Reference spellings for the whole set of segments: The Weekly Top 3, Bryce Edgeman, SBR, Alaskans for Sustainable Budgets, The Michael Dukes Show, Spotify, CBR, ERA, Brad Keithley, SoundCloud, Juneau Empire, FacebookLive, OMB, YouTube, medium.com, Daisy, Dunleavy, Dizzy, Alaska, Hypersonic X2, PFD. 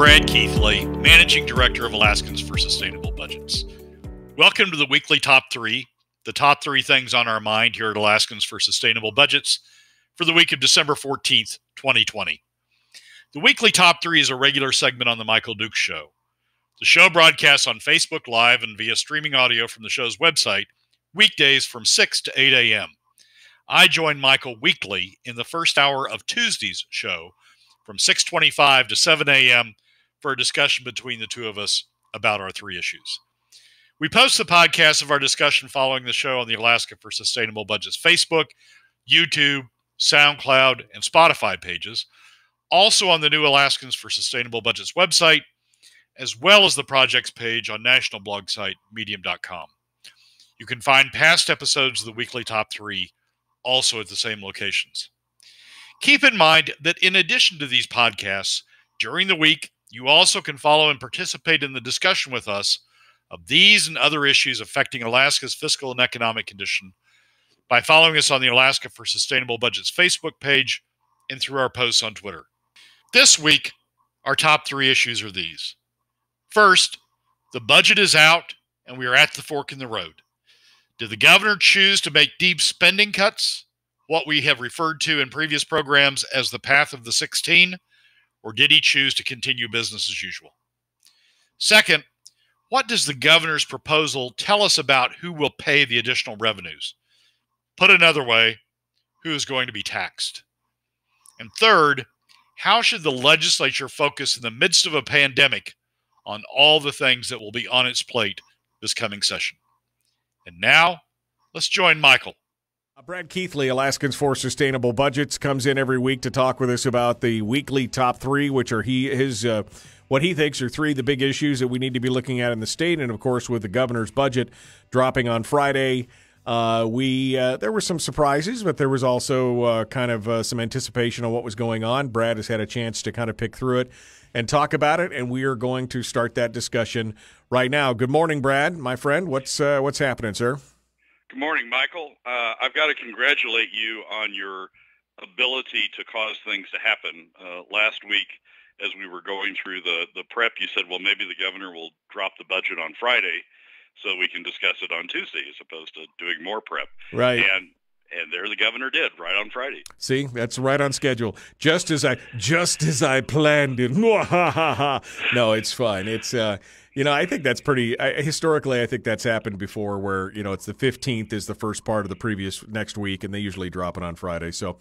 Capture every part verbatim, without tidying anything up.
Brad Keithley, Managing Director of Alaskans for Sustainable Budgets. Welcome to the Weekly Top three, the top three things on our mind here at Alaskans for Sustainable Budgets for the week of December fourteenth, twenty twenty. The Weekly Top three is a regular segment on The Michael Dukes Show. The show broadcasts on Facebook Live and via streaming audio from the show's website, weekdays from six to eight a m I join Michael weekly in the first hour of Tuesday's show, from six twenty-five to seven a m for a discussion between the two of us about our three issues. We post the podcast of our discussion following the show on the Alaska for Sustainable Budgets Facebook, YouTube, SoundCloud, and Spotify pages, also on the new Alaskans for Sustainable Budgets website, as well as the projects page on national blog site, medium dot com. You can find past episodes of the Weekly Top three also at the same locations. Keep in mind that in addition to these podcasts, during the week, you also can follow and participate in the discussion with us of these and other issues affecting Alaska's fiscal and economic condition by following us on the Alaska for Sustainable Budgets Facebook page and through our posts on Twitter. This week, our top three issues are these. First, the budget is out and we are at the fork in the road. Did the governor choose to make deep spending cuts, what we have referred to in previous programs as the path of the sixteen, or did he choose to continue business as usual? Second, what does the governor's proposal tell us about who will pay the additional revenues? Put another way, who is going to be taxed? And third, how should the legislature focus in the midst of a pandemic on all the things that will be on its plate this coming session? And now, let's join Michael. Brad Keithley, Alaskans for Sustainable Budgets, comes in every week to talk with us about the weekly top three, which are he his uh, what he thinks are three of the big issues that we need to be looking at in the state. And, of course, with the governor's budget dropping on Friday, uh, we uh, there were some surprises, but there was also uh, kind of uh, some anticipation on what was going on. Brad has had a chance to kind of pick through it and talk about it, and we are going to start that discussion right now. Good morning, Brad, my friend. What's, uh, what's happening, sir? Good morning, Michael. Uh, I've got to congratulate you on your ability to cause things to happen. Uh, last week, as we were going through the, the prep, you said, well, maybe the governor will drop the budget on Friday so we can discuss it on Tuesday as opposed to doing more prep. Right. And and there the governor did, right on Friday. See, that's right on schedule. Just as I just as I planned it. No, it's fine. It's uh you know, I think that's pretty I, – historically, I think that's happened before where, you know, it's the fifteenth is the first part of the previous next week, and they usually drop it on Friday. So,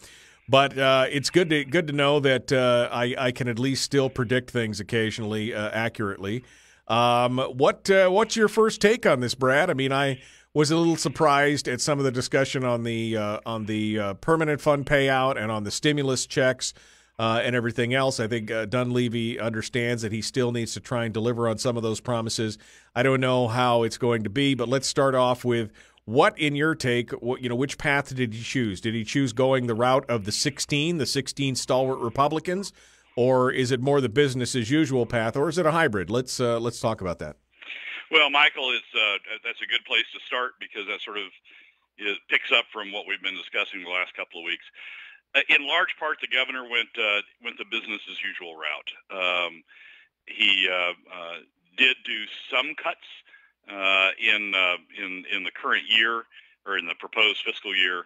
but uh, it's good to, good to know that uh, I, I can at least still predict things occasionally uh, accurately. Um, what uh, what's your first take on this, Brad? I mean, I was a little surprised at some of the discussion on the, uh, on the uh, permanent fund payout and on the stimulus checks. Uh, and everything else. I think uh, Dunleavy understands that he still needs to try and deliver on some of those promises. I don't know how it's going to be, but let's start off with what, in your take, what, you know, which path did he choose? Did he choose going the route of the sixteen, the sixteen stalwart Republicans, or is it more the business as usual path, or is it a hybrid? Let's uh, let's talk about that. Well, Michael, it's uh, that's a good place to start because that sort of it picks up from what we've been discussing the last couple of weeks. In large part, the governor went uh, went the business as usual route. Um, he uh, uh, did do some cuts uh, in uh, in in the current year or in the proposed fiscal year,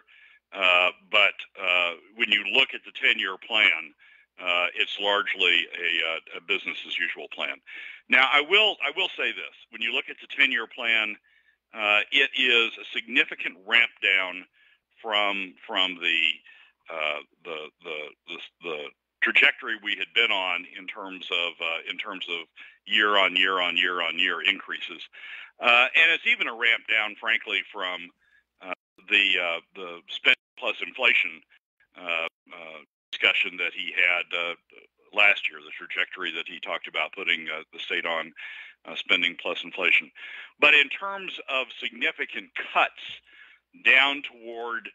uh, but uh, when you look at the ten-year plan, uh, it's largely a, a business as usual plan. Now, I will I will say this: when you look at the ten-year plan, uh, it is a significant ramp down from from the Uh, the, the the the trajectory we had been on in terms of uh, in terms of year on year on year on year increases, uh, and it's even a ramp down, frankly, from uh, the uh, the spend plus inflation uh, uh, discussion that he had uh, last year, the trajectory that he talked about putting uh, the state on uh, spending plus inflation. But in terms of significant cuts down toward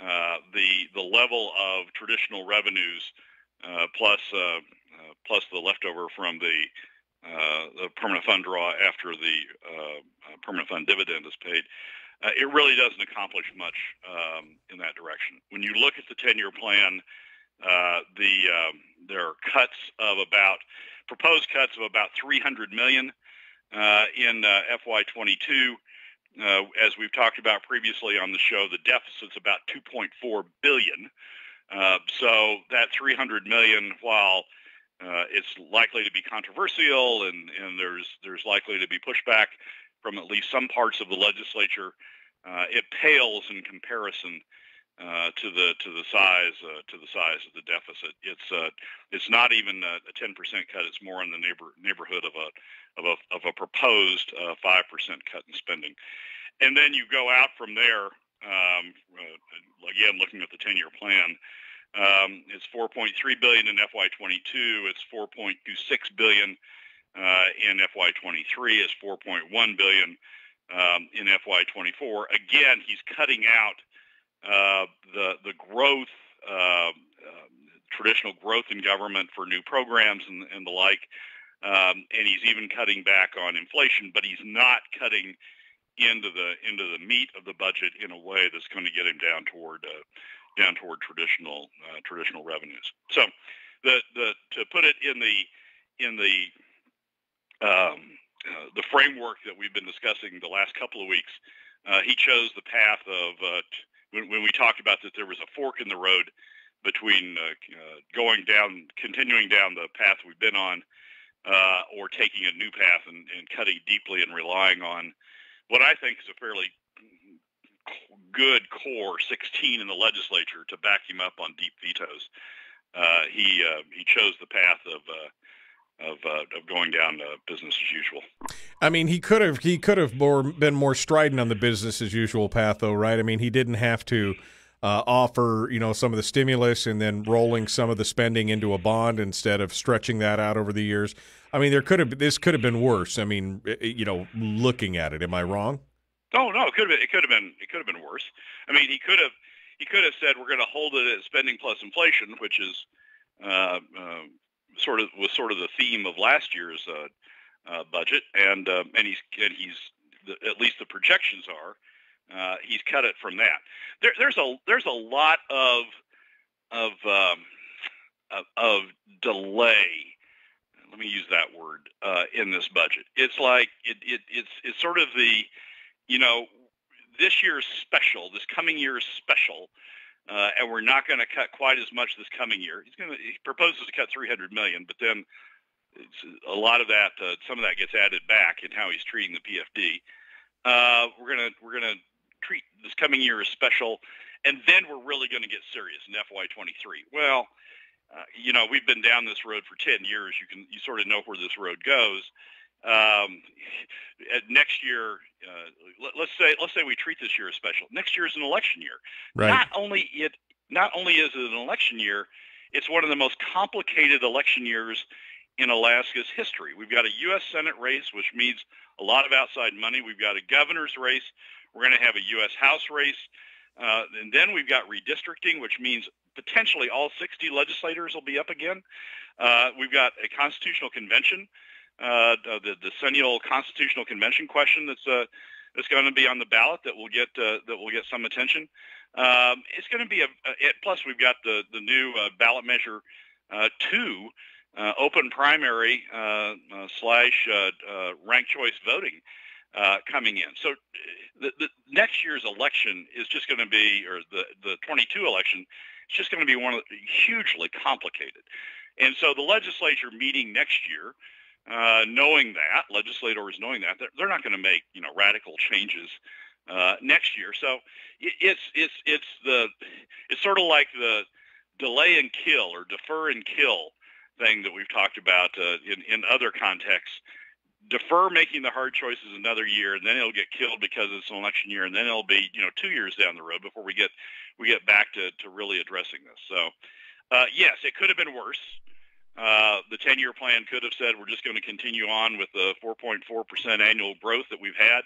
Uh, the the level of traditional revenues uh, plus uh, uh, plus the leftover from the, uh, the permanent fund draw after the uh, permanent fund dividend is paid, uh, it really doesn't accomplish much um, in that direction. When you look at the ten-year plan, uh, the um, there are cuts of about proposed cuts of about three hundred million dollars uh, in uh, F Y twenty-two. Uh, as we've talked about previously on the show, the deficit's about two point four billion dollars. Uh, so that three hundred million dollars, while uh, it's likely to be controversial and, and there's there's likely to be pushback from at least some parts of the legislature, uh, it pales in comparison uh, to the to the size uh, to the size of the deficit. It's uh, it's not even a, a ten percent cut. It's more in the neighbor, neighborhood of a of a of a proposed uh, five percent cut in spending. And then you go out from there. Um, again, looking at the ten-year plan, um, it's four point three billion dollars in F Y twenty-two. It's four point two six billion dollars uh, in F Y twenty-three. It's four point one billion dollars um, in F Y twenty-four. Again, he's cutting out uh, the the growth, uh, uh, traditional growth in government for new programs and, and the like, um, and he's even cutting back on inflation. But he's not cutting into the into the meat of the budget in a way that's going to get him down toward uh, down toward traditional uh, traditional revenues. So, the the to put it in the in the um, uh, the framework that we've been discussing the last couple of weeks, uh, he chose the path of uh, t- when when we talked about that there was a fork in the road between uh, uh, going down continuing down the path we've been on, uh, or taking a new path and, and cutting deeply and relying on what I think is a fairly good core sixteen in the legislature to back him up on deep vetoes. Uh, he uh, he chose the path of uh, of uh, of going down to business as usual. I mean, he could have he could have more, been more strident on the business as usual path, though, right? I mean, he didn't have to uh, offer you know some of the stimulus and then rolling some of the spending into a bond instead of stretching that out over the years. I mean, there could have this could have been worse. I mean, you know, looking at it, am I wrong? Oh no, it could have been, it could have been it could have been worse. I mean, he could have he could have said we're going to hold it at spending plus inflation, which is uh, uh, sort of was sort of the theme of last year's uh, uh, budget, and uh, and he's and he's the, at least the projections are uh, he's cut it from that. There, there's a there's a lot of of um, of, of delay. Let me use that word uh, in this budget. It's like it, it, it's it's sort of the, you know, this year's special, this coming year's special, uh, and we're not going to cut quite as much this coming year. He's going to he proposes to cut three hundred million dollars, but then it's a lot of that, uh, some of that gets added back in how he's treating the P F D. Uh, we're gonna we're gonna treat this coming year as special, and then we're really going to get serious in F Y twenty-three. Well. Uh, you know, we've been down this road for ten years. You can, you sort of know where this road goes. Um, next year, uh, let, let's say, let's say we treat this year as special. Next year is an election year. Right. Not only it, not only is it an election year, it's one of the most complicated election years in Alaska's history. We've got a U S Senate race, which means a lot of outside money. We've got a governor's race. We're going to have a U S House race. Uh, and then we've got redistricting, which means potentially all sixty legislators will be up again. Uh, we've got a constitutional convention, uh, the decennial constitutional convention question that's uh, that's going to be on the ballot that will get uh, that will get some attention. Um, it's going to be a, a plus. We've got the the new uh, ballot measure uh, two, uh, open primary uh, uh, slash uh, uh, ranked choice voting uh, coming in. So the, the next year's election is just going to be, or the the twenty-two election. It's just going to be one of the, hugely complicated. And so the legislature meeting next year, uh, knowing that, legislators knowing that, they're, they're not going to make, you know, radical changes uh, next year. So it, it's it's it's the it's sort of like the delay and kill or defer and kill thing that we've talked about uh, in, in other contexts. Defer making the hard choices another year, and then it'll get killed because it's an election year, and then it'll be, you know, two years down the road before we get we get back to, to really addressing this. So, uh, yes, it could have been worse. Uh, the ten-year plan could have said we're just going to continue on with the four point four percent annual growth that we've had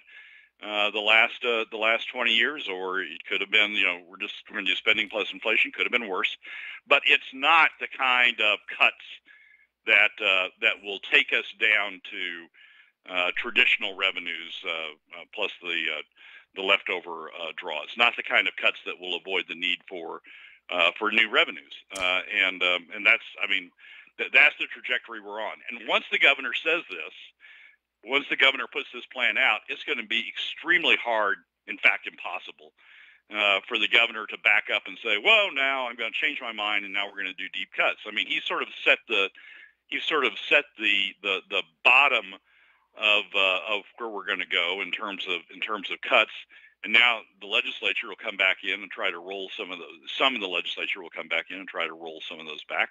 uh, the last uh, the last twenty years, or it could have been, you know, we're just we're going to do spending plus inflation. Could have been worse, but it's not the kind of cuts that uh, that will take us down to Uh, traditional revenues uh, uh, plus the uh, the leftover uh, draws. Not the kind of cuts that will avoid the need for uh, for new revenues. Uh, and um, and that's I mean That that's the trajectory we're on. And once the governor says this, once the governor puts this plan out, it's going to be extremely hard, in fact, impossible, uh, for the governor to back up and say, "Whoa, now I'm going to change my mind, and now we're going to do deep cuts." I mean, he sort of set the he sort of set the the the bottom of uh, of where we're going to go in terms of in terms of cuts. And now the legislature will come back in and try to roll some of those. Some of the legislature will come back in and try to roll some of those back.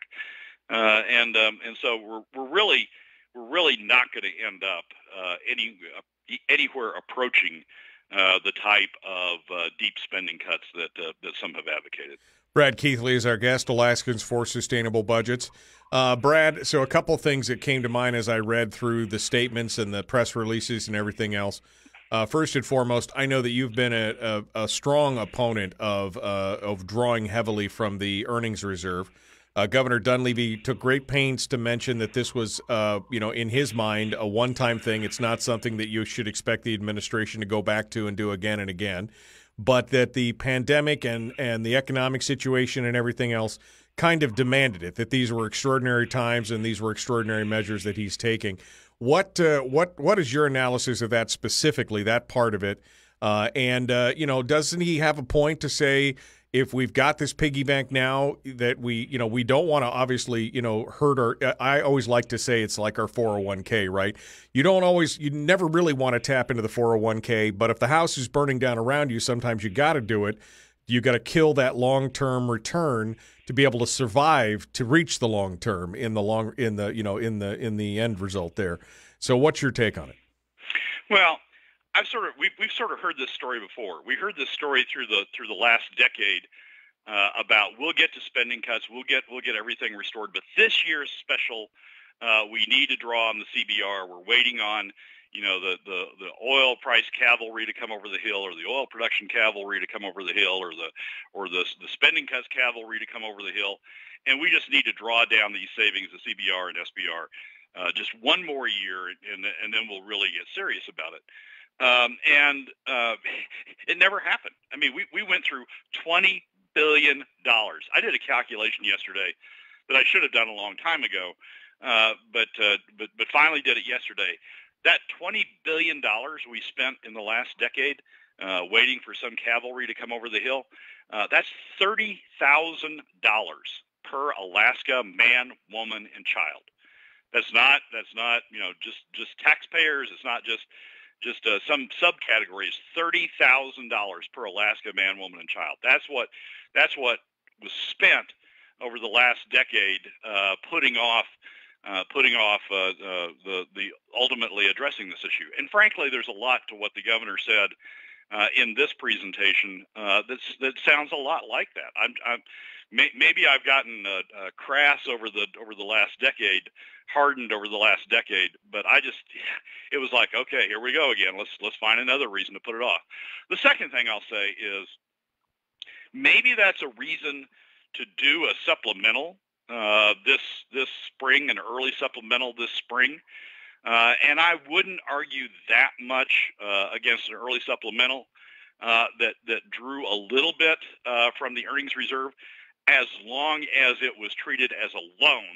Uh, and um, and so we're we're really we're really not going to end up uh, any uh, anywhere approaching uh, the type of uh, deep spending cuts that uh, that some have advocated. Brad Keithley is our guest, Alaskans for Sustainable Budgets. Uh, Brad, so a couple things that came to mind as I read through the statements and the press releases and everything else. Uh, first and foremost, I know that you've been a, a, a strong opponent of uh, of drawing heavily from the earnings reserve. Uh, Governor Dunleavy took great pains to mention that this was, uh, you know, in his mind, a one-time thing. It's not something that you should expect the administration to go back to and do again and again, but that the pandemic and, and the economic situation and everything else kind of demanded it, that these were extraordinary times and these were extraordinary measures that he's taking. What uh, what what is your analysis of that specifically, that part of it? Uh, and uh, you know, doesn't he have a point to say if we've got this piggy bank now that we you know we don't want to obviously you know hurt our? I always like to say it's like our four oh one K, right? You don't always, you never really want to tap into the four oh one K, but if the house is burning down around you, sometimes you got to do it. You got to kill that long-term return to be able to survive to reach the long term in the long in the you know in the in the end result there. So what's your take on it? Well, I've sort of we've we've sort of heard this story before. We heard this story through the through the last decade uh, about we'll get to spending cuts, we'll get we'll get everything restored, but this year's special, uh, we need to draw on the C B R. We're waiting on you know, the, the, the oil price cavalry to come over the hill, or the oil production cavalry to come over the hill, or the or the, the spending cuts cavalry to come over the hill. And we just need to draw down these savings, the C B R and S B R, uh, just one more year, and, and then we'll really get serious about it. Um, and uh, it never happened. I mean, we, we went through twenty billion dollars. I did a calculation yesterday that I should have done a long time ago, uh, but, uh, but, but finally did it yesterday. That twenty billion dollars we spent in the last decade uh, waiting for some cavalry to come over the hill, uh, that's thirty thousand dollars per Alaska man, woman, and child. That's not, that's not, you know, just, just taxpayers. It's not just, just uh, some subcategories, thirty thousand dollars per Alaska man, woman, and child. That's what, that's what was spent over the last decade uh, putting off Uh, putting off uh, uh, the, the ultimately addressing this issue. And frankly, there's a lot to what the governor said uh, in this presentation uh, that's, that sounds a lot like that. I'm, I'm, may, maybe I've gotten uh, uh, crass over the over the last decade, hardened over the last decade, but I just, it was like, okay, here we go again. Let's, let's find another reason to put it off. The second thing I'll say is maybe that's a reason to do a supplemental Uh, this this spring, an early supplemental this spring, uh, and I wouldn't argue that much uh, against an early supplemental uh, that that drew a little bit uh, from the earnings reserve, as long as it was treated as a loan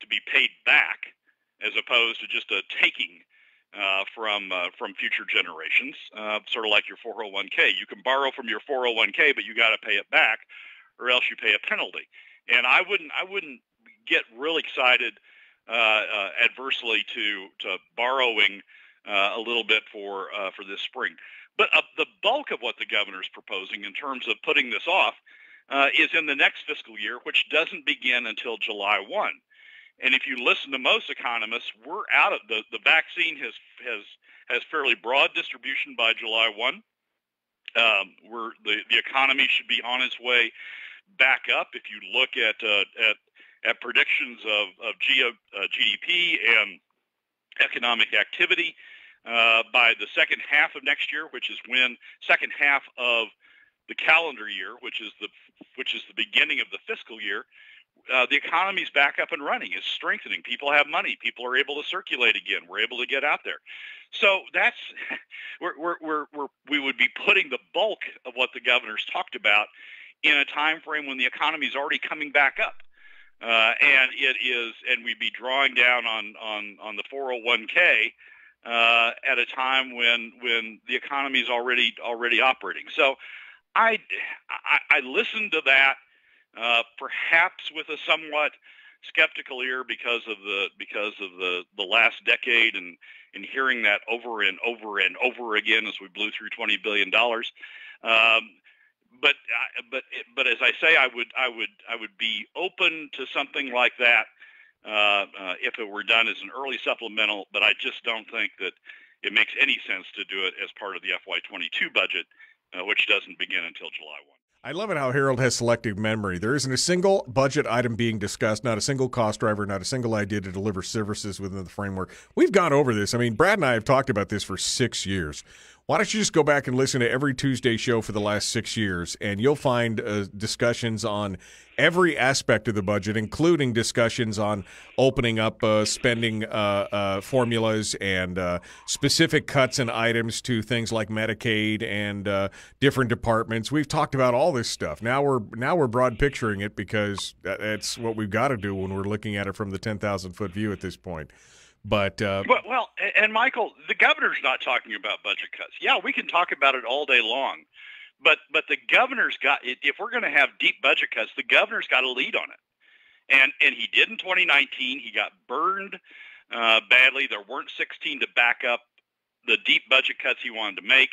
to be paid back, as opposed to just a taking uh, from uh, from future generations, uh, sort of like your four oh one K. You can borrow from your four oh one K, but you got to pay it back, or else you pay a penalty. And I wouldn't, I wouldn't get real excited uh, uh, adversely to to borrowing uh, a little bit for uh, for this spring. But uh, the bulk of what the governor's proposing in terms of putting this off uh, is in the next fiscal year, which doesn't begin until July first. And if you listen to most economists, we're out of the the vaccine has has has fairly broad distribution by July first. Um, we're the the economy should be on its way back up. If you look at uh, at, at predictions of, of G, uh, G D P and economic activity uh, by the second half of next year, which is when second half of the calendar year, which is the which is the beginning of the fiscal year, uh, the economy's back up and running. It's strengthening. People have money. People are able to circulate again. We're able to get out there. So that's we're we're, we're, we're we would be putting the bulk of what the governor's talked about in a time frame when the economy is already coming back up. Uh, and it is, and we'd be drawing down on, on, on the four oh one k uh, at a time when when the economy is already already operating. So, I I, I listened to that uh, perhaps with a somewhat skeptical ear because of the because of the, the last decade and and hearing that over and over and over again as we blew through twenty billion dollars. Um, But but but as I say, I would I would I would be open to something like that uh, uh, if it were done as an early supplemental. But I just don't think that it makes any sense to do it as part of the F Y twenty-two budget, uh, which doesn't begin until July first. I love it how Harold has selective memory. There isn't a single budget item being discussed, not a single cost driver, not a single idea to deliver services within the framework. We've gone over this. I mean, Brad and I have talked about this for six years. Why don't you just go back and listen to every Tuesday show for the last six years, and you'll find uh, discussions on every aspect of the budget, including discussions on opening up uh, spending uh, uh, formulas and uh, specific cuts and items to things like Medicaid and uh, different departments. We've talked about all this stuff. Now we're now we're broad picturing it because that's what we've got to do when we're looking at it from the ten thousand foot view at this point. But, uh, but well, and Michael, the governor's not talking about budget cuts. Yeah, we can talk about it all day long, but but the governor's got. If we're going to have deep budget cuts, the governor's got a lead on it, and and he did in twenty nineteen. He got burned uh, badly. There weren't sixteen to back up the deep budget cuts he wanted to make.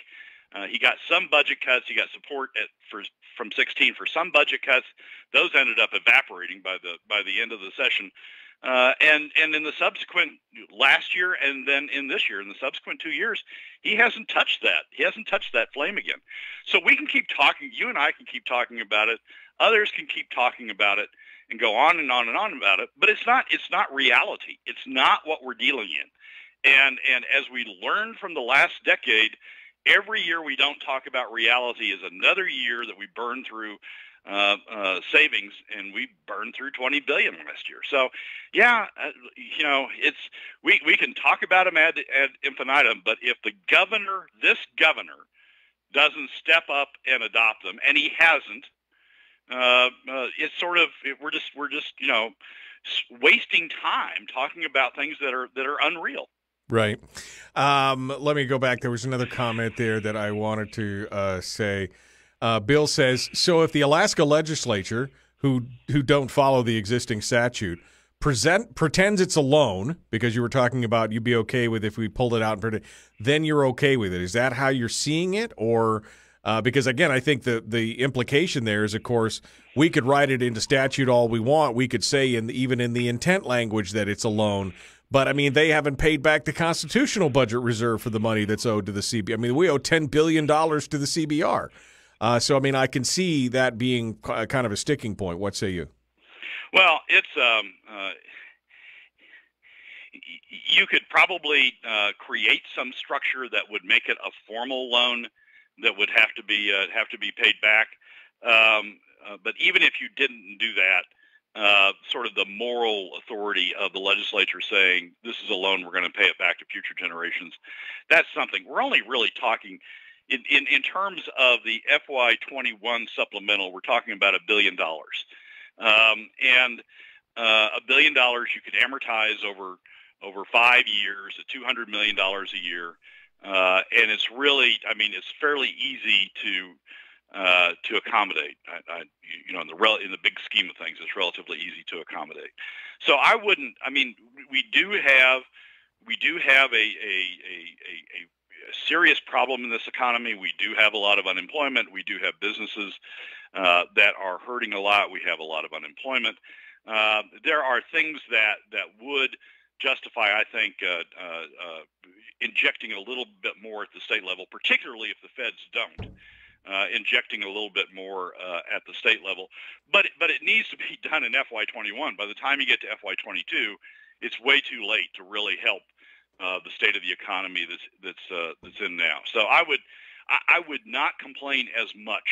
Uh, he got some budget cuts. He got support at, for from sixteen for some budget cuts. Those ended up evaporating by the by the end of the session. Uh, and, and in the subsequent last year and then in this year, in the subsequent two years, he hasn't touched that. He hasn't touched that flame again. So we can keep talking. You and I can keep talking about it. Others can keep talking about it and go on and on and on about it. But it's not, it's not reality. It's not what we're dealing in. And, and as we learned from the last decade, every year we don't talk about reality is another year that we burn through Uh, uh, savings, and we burned through twenty billion dollars last year. So, yeah, uh, you know, it's we we can talk about them ad, ad infinitum, but if the governor, this governor, doesn't step up and adopt them, and he hasn't, uh, uh, it's sort of it, we're just we're just you know wasting time talking about things that are that are unreal. Right. Um, let me go back. There was another comment there that I wanted to uh, say. Uh, Bill says, so if the Alaska legislature, who who don't follow the existing statute, present pretends it's a loan, because you were talking about you'd be okay with if we pulled it out and printed, then you're okay with it. Is that how you're seeing it? Or uh, because, again, I think the, the implication there is, of course, we could write it into statute all we want. We could say in the, even in the intent language that it's a loan. But, I mean, they haven't paid back the constitutional budget reserve for the money that's owed to the C B R. I mean, we owe ten billion dollars to the C B R. Uh, so, I mean, I can see that being kind of a sticking point. What say you? Well, it's um, uh, you could probably uh, create some structure that would make it a formal loan that would have to be uh, have to be paid back. Um, uh, but even if you didn't do that, uh, sort of the moral authority of the legislature saying this is a loan, we're going to pay it back to future generations. That's something we're only really talking. In, in, in terms of the F Y twenty-one supplemental, we're talking about a billion dollars. Um, and uh, a billion dollars you could amortize over over five years at two hundred million dollars a year. Uh, and it's really, I mean, it's fairly easy to uh, to accommodate. I, I, you know, in the rel in the big scheme of things, it's relatively easy to accommodate. So I wouldn't, I mean, we do have, we do have a, a, a, a, a a serious problem in this economy. We do have a lot of unemployment. We do have businesses uh, that are hurting a lot. We have a lot of unemployment. Uh, there are things that, that would justify, I think, uh, uh, uh, injecting a little bit more at the state level, particularly if the feds don't, uh, injecting a little bit more uh, at the state level. But, but it needs to be done in F Y twenty-one. By the time you get to F Y twenty-two, it's way too late to really help Uh, the state of the economy that's that's uh, that's in now. So I would I, I would not complain as much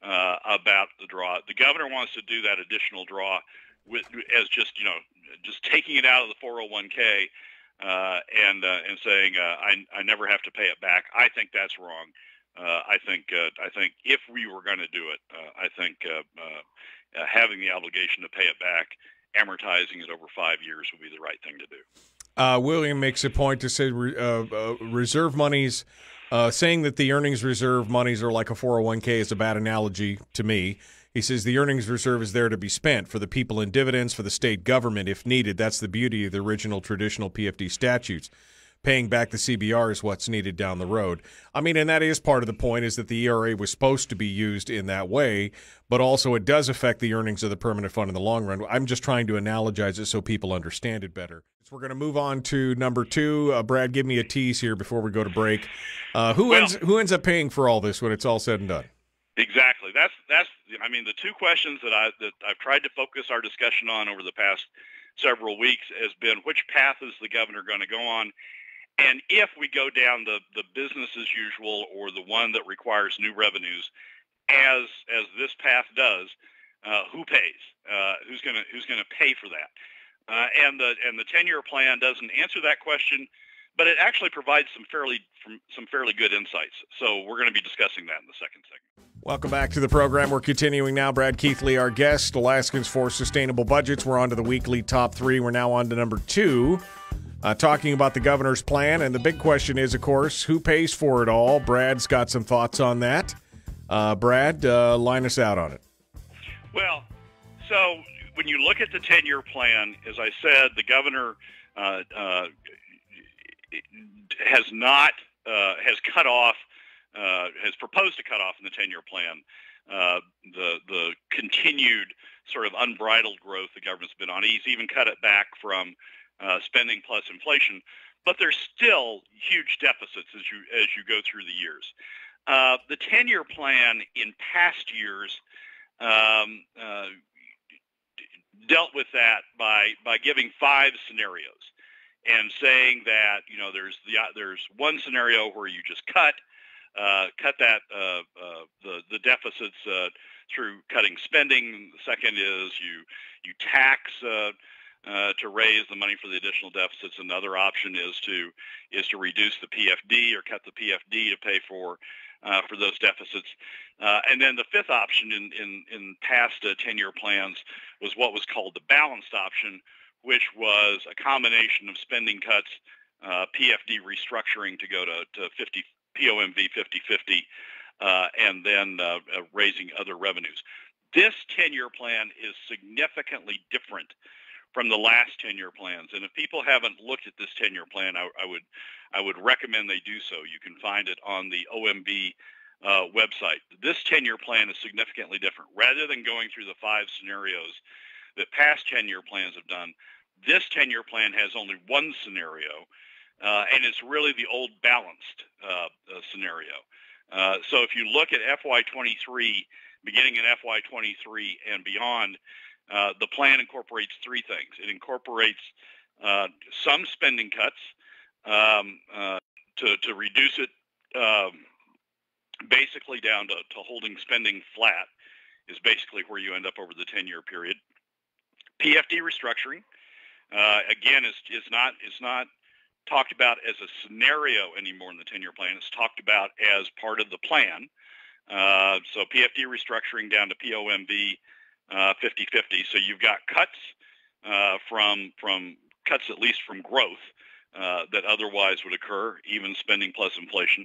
uh, about the draw. The governor wants to do that additional draw with as just you know just taking it out of the four oh one k uh, and uh, and saying uh, I I never have to pay it back. I think that's wrong. Uh, I think uh, I think if we were going to do it, uh, I think uh, uh, having the obligation to pay it back amortizing it over five years would be the right thing to do. Uh, William makes a point to say re, uh, uh, reserve monies, uh, saying that the earnings reserve monies are like a four oh one K is a bad analogy to me. He says the earnings reserve is there to be spent for the people in dividends, for the state government if needed. That's the beauty of the original traditional P F D statutes. Paying back the C B R is what's needed down the road. I mean, and that is part of the point, is that the E R A was supposed to be used in that way, but also it does affect the earnings of the permanent fund in the long run. I'm just trying to analogize it so people understand it better. So we're going to move on to number two. Uh, Brad, give me a tease here before we go to break. Uh, who, well, ends, who ends up paying for all this when it's all said and done? Exactly. That's, that's, I mean, the two questions that, I, that I've tried to focus our discussion on over the past several weeks has been, which path is the governor going to go on? And if we go down the, the business as usual, or the one that requires new revenues, as as this path does, uh, who pays? Uh, who's gonna who's gonna pay for that? Uh, and the and the ten-year plan doesn't answer that question, but it actually provides some fairly from, some fairly good insights. So we're going to be discussing that in the second segment. Welcome back to the program. We're continuing now. Brad Keithley, our guest, Alaskans for Sustainable Budgets. We're on to the weekly top three. We're now on to number two. Uh, talking about the governor's plan, and the big question is, of course, who pays for it all? Brad's got some thoughts on that. Uh, Brad, uh, line us out on it. Well, so when you look at the ten-year plan, as I said, the governor uh, uh, has not uh, has cut off uh, has proposed to cut off in the ten-year plan uh, the the continued sort of unbridled growth the government's been on. He's even cut it back from Uh, spending plus inflation, but there's still huge deficits as you as you go through the years. Uh, the ten-year plan in past years um, uh, dealt with that by by giving five scenarios and saying that, you know, there's the uh, there's one scenario where you just cut uh, cut that uh, uh, the the deficits uh, through cutting spending. The second is you you tax. Uh, Uh, to raise the money for the additional deficits. Another option is to is to reduce the P F D or cut the P F D to pay for uh, for those deficits. Uh, and then the fifth option in in, in past ten-year uh, plans was what was called the balanced option, which was a combination of spending cuts, uh, P F D restructuring to go to, to fifty P O M V fifty fifty, uh, and then uh, uh, raising other revenues. This ten-year plan is significantly different from the last ten-year plans, and if people haven't looked at this ten-year plan, I, I would I would recommend they do so. You can find it on the O M B uh, website. This ten-year plan is significantly different. Rather than going through the five scenarios that past ten-year plans have done, this ten-year plan has only one scenario, uh, and it's really the old balanced uh, uh, scenario. Uh, so if you look at F Y twenty-three, beginning in F Y twenty-three and beyond, Uh, the plan incorporates three things. It incorporates uh, some spending cuts um, uh, to, to reduce it um, basically down to, to holding spending flat is basically where you end up over the ten-year period. P F D restructuring, uh, again, is, is not, it's not talked about as a scenario anymore in the ten-year plan. It's talked about as part of the plan. Uh, so P F D restructuring down to P O M V, Uh, fifty fifty. So you've got cuts uh, from from cuts at least from growth uh, that otherwise would occur, even spending plus inflation.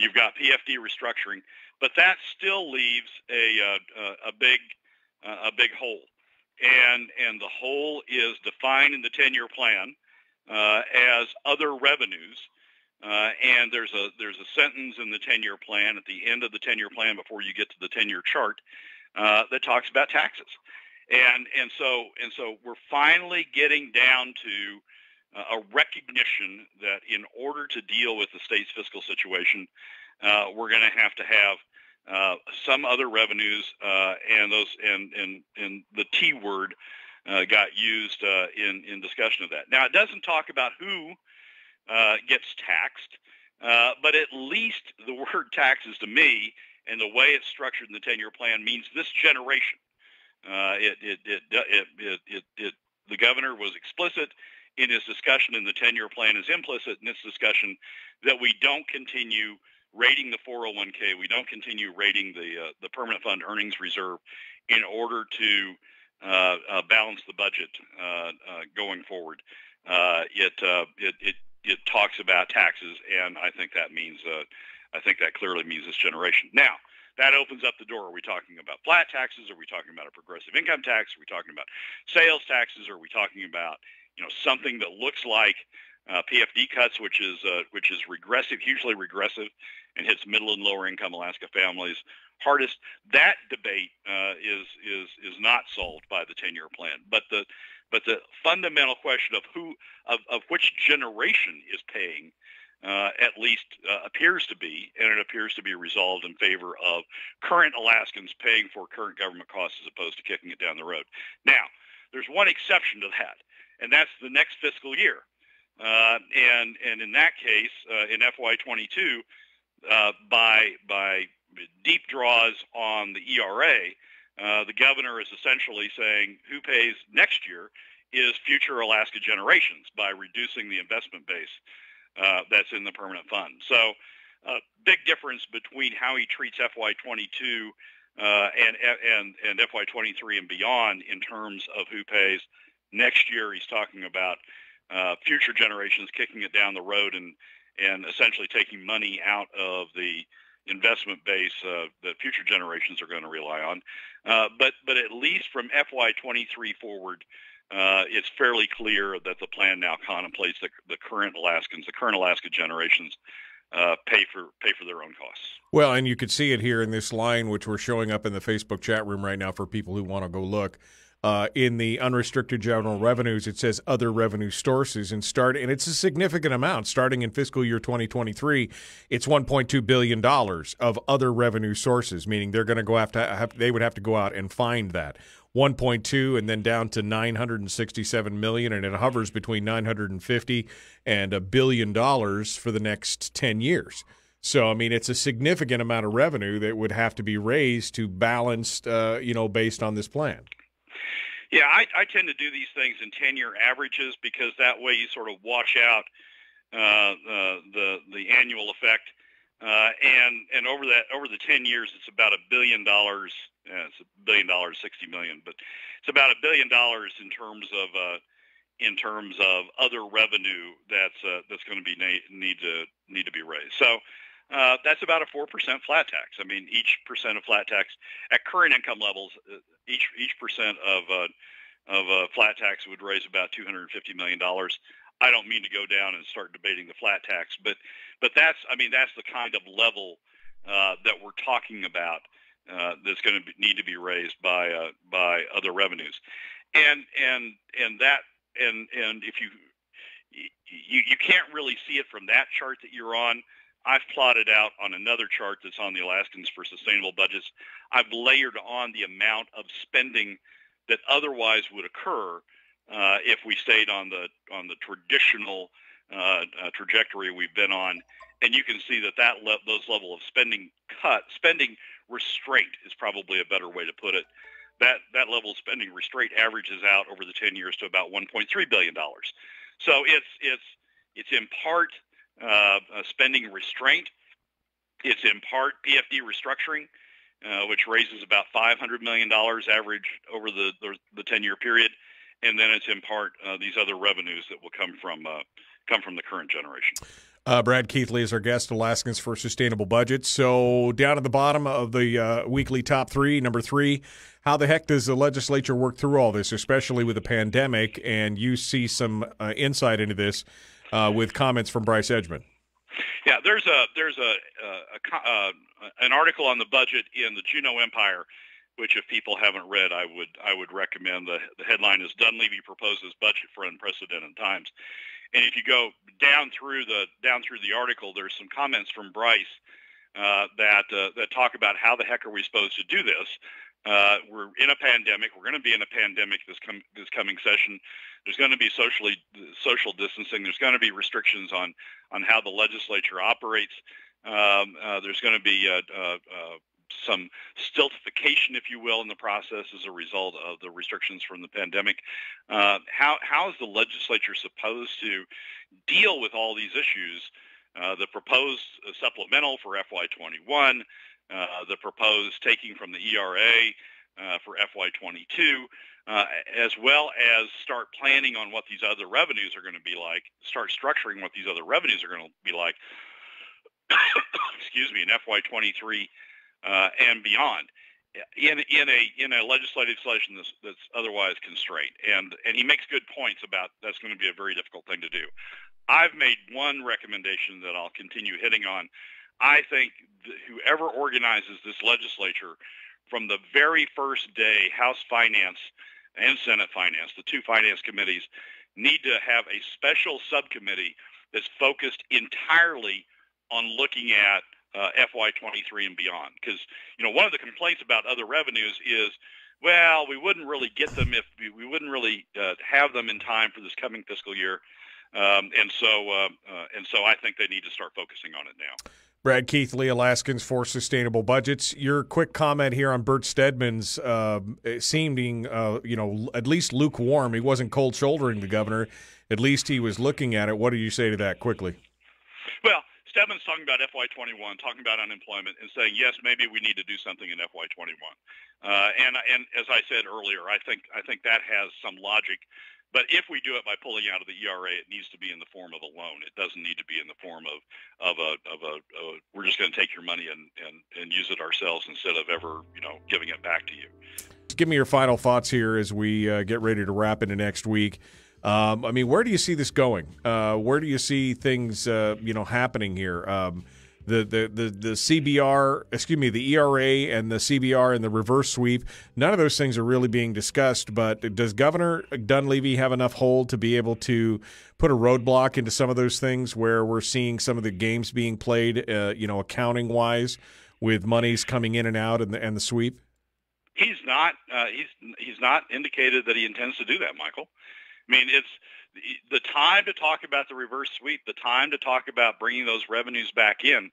You've got P F D restructuring, but that still leaves a uh, a big uh, a big hole, and and the hole is defined in the ten-year plan uh, as other revenues. Uh, and there's a there's a sentence in the ten-year plan at the end of the ten-year plan before you get to the ten-year chart. Uh, that talks about taxes, and and so and so we're finally getting down to uh, a recognition that in order to deal with the state's fiscal situation, uh, we're going to have to have uh, some other revenues, uh, and those and and and the T word uh, got used uh, in in discussion of that. Now it doesn't talk about who uh, gets taxed, uh, but at least the word taxes to me, and the way it's structured in the ten-year plan, means this generation. Uh, it, it, it, it, it, it, it, the governor was explicit in his discussion, and the ten-year plan is implicit in this discussion, that we don't continue raiding the four oh one K, we don't continue raiding the uh, the permanent fund earnings reserve in order to uh, uh, balance the budget uh, uh, going forward. Uh, it, uh, it it it talks about taxes, and I think that means uh, I think that clearly means this generation. Now, that opens up the door. Are we talking about flat taxes? Are we talking about a progressive income tax? Are we talking about sales taxes? Are we talking about, you know, something that looks like uh, P F D cuts, which is uh, which is regressive, hugely regressive, and hits middle and lower income Alaska families hardest? That debate uh, is is is not solved by the ten year plan. But the but the fundamental question of who of, of which generation is paying, Uh, at least uh, appears to be, and it appears to be resolved in favor of current Alaskans paying for current government costs as opposed to kicking it down the road. Now, there's one exception to that, and that's the next fiscal year. Uh, and and in that case, uh, in F Y twenty-two, uh, by by deep draws on the E R A, uh, the governor is essentially saying who pays next year is future Alaska generations by reducing the investment base Uh, that's in the permanent fund. So a uh, big difference between how he treats F Y twenty-two uh, and, and, and F Y twenty-three and beyond in terms of who pays. Next year he's talking about uh, future generations kicking it down the road and, and essentially taking money out of the investment base uh, that future generations are going to rely on. Uh, but, but at least from F Y twenty-three forward, Uh, it's fairly clear that the plan now contemplates the, the current Alaskans, the current Alaska generations, uh, pay for pay for their own costs. Well, and you could see it here in this line, which we're showing up in the Facebook chat room right now for people who want to go look. Uh, in the unrestricted general revenues, it says other revenue sources, and start, and it's a significant amount. Starting in fiscal year twenty twenty-three, it's one point two billion dollars of other revenue sources, meaning they're going to go have to have, they would have to go out and find that. one point two and then down to nine hundred sixty-seven million dollars, and it hovers between nine hundred fifty and a billion dollars for the next ten years. So, I mean, it's a significant amount of revenue that would have to be raised to balance, uh, you know, based on this plan. Yeah, I, I tend to do these things in ten-year averages because that way you sort of wash out uh, uh, the the annual effect. Uh, and and over that over the ten years, it's about a billion dollars. Yeah, it's a billion dollars, sixty million, but it's about a billion dollars in terms of uh, in terms of other revenue that's uh, that's going to be need to need to be raised. So uh, that's about a four percent flat tax. I mean, each percent of flat tax at current income levels, each each percent of uh, of uh, flat tax would raise about two hundred and fifty million dollars. I don't mean to go down and start debating the flat tax, but but that's I mean that's the kind of level uh, that we're talking about uh, that's going to need to be raised by uh, by other revenues, and and and that and and if you you you can't really see it from that chart that you're on. I've plotted out on another chart that's on the Alaskans for Sustainable Budgets. I've layered on the amount of spending that otherwise would occur Uh, if we stayed on the on the traditional uh, uh, trajectory we've been on, and you can see that that le those level of spending cut, spending restraint is probably a better way to put it. That that level of spending restraint averages out over the ten years to about one point three billion dollars. So it's it's it's in part uh, spending restraint. It's in part P F D restructuring, uh, which raises about five hundred million dollars average over the the ten-year period. And then it's in part uh, these other revenues that will come from uh, come from the current generation. Uh, Brad Keithley is our guest, Alaskans for Sustainable Budgets. So down at the bottom of the uh, weekly top three, number three, how the heck does the legislature work through all this, especially with the pandemic? And you see some uh, insight into this uh, with comments from Bryce Edgeman. Yeah, there's a there's a, a, a uh, an article on the budget in the Juneau Empire, which if people haven't read, I would I would recommend. The, the headline is Dunleavy proposes budget for unprecedented times. And if you go down through the down through the article, there's some comments from Bryce uh, that uh, that talk about how the heck are we supposed to do this? Uh, we're in a pandemic. We're going to be in a pandemic this com this coming session. There's going to be socially social distancing. There's going to be restrictions on on how the legislature operates. Um, uh, there's going to be uh, uh, uh, some stiltification, if you will, in the process as a result of the restrictions from the pandemic. Uh, how, how is the legislature supposed to deal with all these issues? Uh, the proposed supplemental for F Y twenty-one, uh, the proposed taking from the E R A uh, for F Y twenty-two, uh, as well as start planning on what these other revenues are going to be like, start structuring what these other revenues are going to be like, excuse me, in F Y twenty-three uh, and beyond, in in a in a legislative session that's, that's otherwise constrained. And and he makes good points about that's going to be a very difficult thing to do. I've made one recommendation that I'll continue hitting on. I think that whoever organizes this legislature from the very first day, House Finance and Senate Finance, the two finance committees, need to have a special subcommittee that's focused entirely on looking at uh, F Y twenty-three and beyond. Because, you know, one of the complaints about other revenues is, well, we wouldn't really get them if we, we wouldn't really uh, have them in time for this coming fiscal year. Um, and so, uh, uh, and so, I think they need to start focusing on it now. Brad Keithley, Alaskans for Sustainable Budgets. Your quick comment here on Bert Stedman's uh, seeming, uh, you know, at least lukewarm. He wasn't cold shouldering the governor. At least he was looking at it. What do you say to that quickly? Well, Stedman's talking about F Y twenty-one, talking about unemployment, and saying yes, maybe we need to do something in F Y twenty-one. Uh, and and as I said earlier, I think I think that has some logic. But if we do it by pulling out of the E R A, it needs to be in the form of a loan. It doesn't need to be in the form of of a of a, a we're just going to take your money and, and, and use it ourselves instead of ever, you know, giving it back to you. Give me your final thoughts here as we uh, get ready to wrap into next week. Um, I mean, where do you see this going? Uh, where do you see things, uh, you know, happening here? Um, The, the, the, the C B R, excuse me, the E R A and the C B R and the reverse sweep, none of those things are really being discussed. But does Governor Dunleavy have enough hold to be able to put a roadblock into some of those things where we're seeing some of the games being played, uh, you know, accounting-wise, with monies coming in and out and the, and the sweep? He's not, uh, he's, he's not indicated that he intends to do that, Michael. I mean, it's the time to talk about the reverse sweep, the time to talk about bringing those revenues back in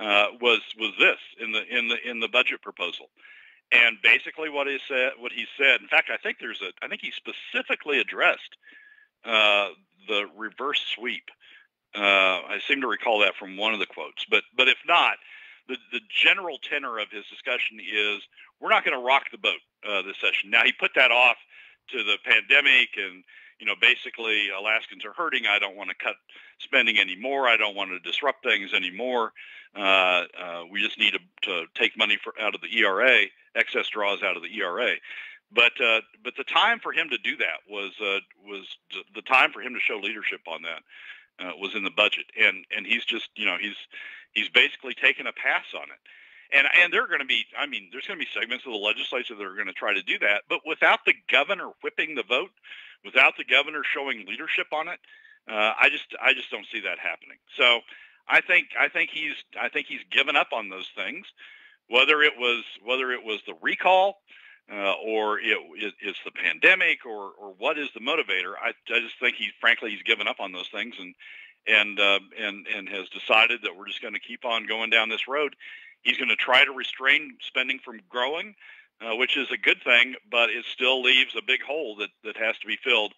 uh, was was this in the in the in the budget proposal, and basically what he said, what he said. In fact, I think there's a, I think he specifically addressed uh, the reverse sweep. Uh, I seem to recall that from one of the quotes, but but if not, the the general tenor of his discussion is we're not going to rock the boat uh, this session. Now he put that off to the pandemic and. You know, basically, Alaskans are hurting. I don't want to cut spending anymore. I don't want to disrupt things anymore. Uh, uh, we just need to, to take money for, out of the E R A, excess draws out of the E R A. But uh, but the time for him to do that was uh, was the time for him to show leadership on that uh, was in the budget, and and he's just you know he's he's basically taken a pass on it. And and there are going to be I mean there's going to be segments of the legislature that are going to try to do that, but without the governor whipping the vote. Without the governor showing leadership on it, uh, I just I just don't see that happening. So I think I think he's I think he's given up on those things, whether it was whether it was the recall, uh, or it, it, it's the pandemic, or or what is the motivator. I, I just think he frankly he's given up on those things and and uh, and and has decided that we're just going to keep on going down this road. He's going to try to restrain spending from growing. Uh, which is a good thing, but it still leaves a big hole that, that has to be filled,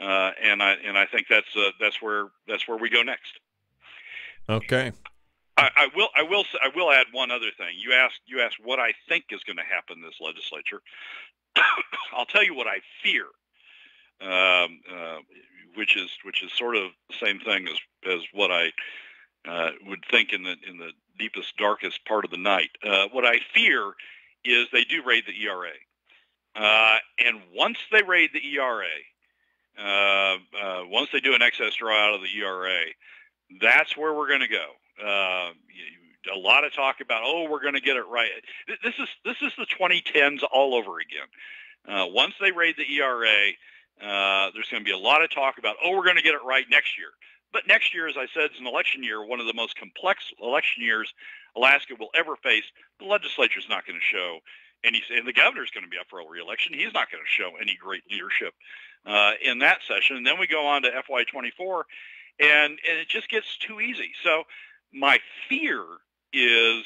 uh, and I and I think that's uh, that's where that's where we go next. Okay. I, I will I will I will add one other thing. You asked you asked what I think is going to happen in this legislature. I'll tell you what I fear, um, uh, which is which is sort of the same thing as as what I uh, would think in the in the deepest, darkest part of the night. Uh, what I fear. Is they do raid the E R A. Uh, and once they raid the E R A, uh, uh, once they do an excess draw out of the E R A, that's where we're going to go. Uh, a lot of talk about, oh, we're going to get it right. This is this is the twenty tens all over again. Uh, once they raid the E R A, uh, there's going to be a lot of talk about, oh, we're going to get it right next year. But next year, as I said, is an election year, one of the most complex election years Alaska will ever face. The legislature is not going to show any, and the governor is going to be up for a re-election. He's not going to show any great leadership uh, in that session. And then we go on to F Y twenty-four, and, and it just gets too easy. So my fear is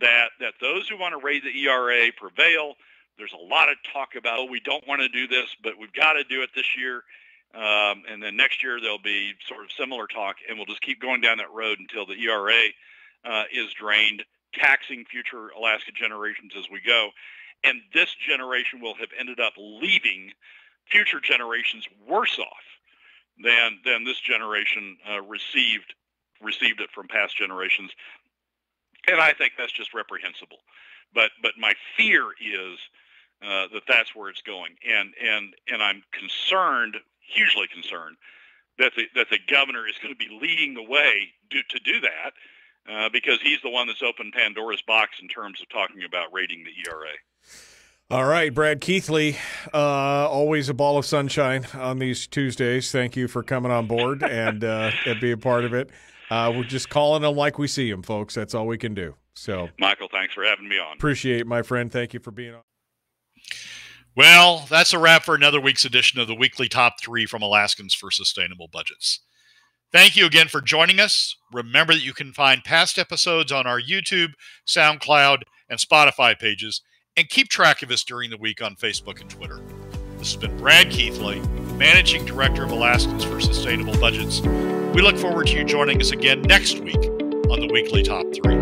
that that those who want to raid the E R A prevail. There's a lot of talk about, oh, we don't want to do this, but we've got to do it this year. Um, and then next year there'll be sort of similar talk, and we'll just keep going down that road until the E R A uh, is drained, taxing future Alaska generations as we go. and this generation will have ended up leaving future generations worse off than than this generation uh, received received it from past generations. And I think that's just reprehensible. But but my fear is uh, that that's where it's going, and and and I'm concerned, hugely concerned, that the that the governor is going to be leading the way do, to do that. Uh, because he's the one that's opened Pandora's box in terms of talking about raiding the E R A. All right, Brad Keithley, uh, always a ball of sunshine on these Tuesdays. Thank you for coming on board and, uh, and being a part of it. Uh, we're just calling him like we see him, folks. That's all we can do. So, Michael, thanks for having me on. Appreciate it, my friend. Thank you for being on. Well, that's a wrap for another week's edition of the Weekly Top three from Alaskans for Sustainable Budgets. Thank you again for joining us. Remember that you can find past episodes on our YouTube, SoundCloud, and Spotify pages, and keep track of us during the week on Facebook and Twitter. This has been Brad Keithley, Managing Director of Alaskans for Sustainable Budgets. We look forward to you joining us again next week on the Weekly Top three.